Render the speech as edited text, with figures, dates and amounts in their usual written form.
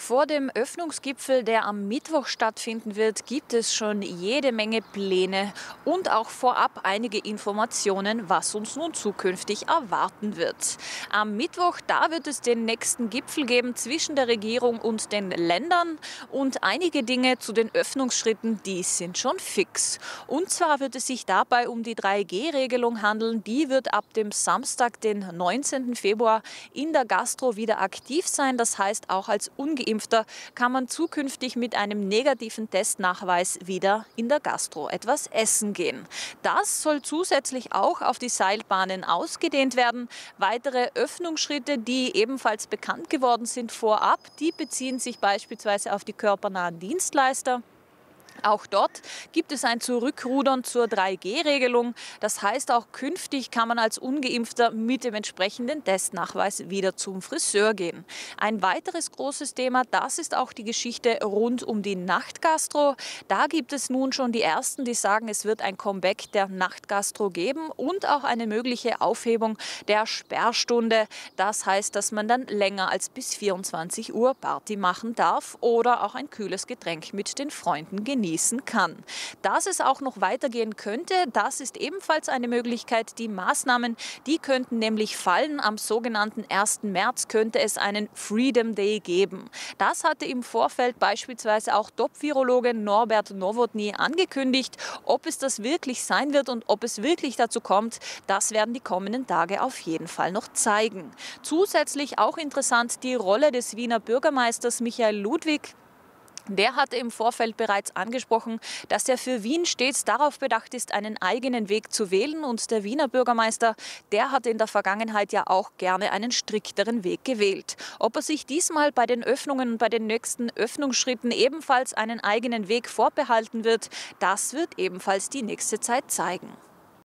Vor dem Öffnungsgipfel, der am Mittwoch stattfinden wird, gibt es schon jede Menge Pläne und auch vorab einige Informationen, was uns nun zukünftig erwarten wird. Am Mittwoch, da wird es den nächsten Gipfel geben zwischen der Regierung und den Ländern. Und einige Dinge zu den Öffnungsschritten, die sind schon fix. Und zwar wird es sich dabei um die 3G-Regelung handeln. Die wird ab dem Samstag, den 19. Februar, in der Gastro wieder aktiv sein. Das heißt, auch als Ungeimpfter kann man zukünftig mit einem negativen Testnachweis wieder in der Gastro etwas essen gehen. Das soll zusätzlich auch auf die Seilbahnen ausgedehnt werden. Weitere Öffnungsschritte, die ebenfalls bekannt geworden sind vorab, die beziehen sich beispielsweise auf die körpernahen Dienstleister. Auch dort gibt es ein Zurückrudern zur 3G-Regelung. Das heißt, auch künftig kann man als Ungeimpfter mit dem entsprechenden Testnachweis wieder zum Friseur gehen. Ein weiteres großes Thema, das ist auch die Geschichte rund um die Nachtgastro. Da gibt es nun schon die Ersten, die sagen, es wird ein Comeback der Nachtgastro geben und auch eine mögliche Aufhebung der Sperrstunde. Das heißt, dass man dann länger als bis 24 Uhr Party machen darf oder auch ein kühles Getränk mit den Freunden genießen kann. Dass es auch noch weitergehen könnte, das ist ebenfalls eine Möglichkeit. Die Maßnahmen, die könnten nämlich fallen. Am sogenannten 1. März könnte es einen Freedom Day geben. Das hatte im Vorfeld beispielsweise auch Top-Virologe Norbert Nowotny angekündigt. Ob es das wirklich sein wird und ob es wirklich dazu kommt, das werden die kommenden Tage auf jeden Fall noch zeigen. Zusätzlich auch interessant die Rolle des Wiener Bürgermeisters Michael Ludwig. Der hatte im Vorfeld bereits angesprochen, dass er für Wien stets darauf bedacht ist, einen eigenen Weg zu wählen. Und der Wiener Bürgermeister, der hat in der Vergangenheit ja auch gerne einen strikteren Weg gewählt. Ob er sich diesmal bei den Öffnungen und bei den nächsten Öffnungsschritten ebenfalls einen eigenen Weg vorbehalten wird, das wird ebenfalls die nächste Zeit zeigen.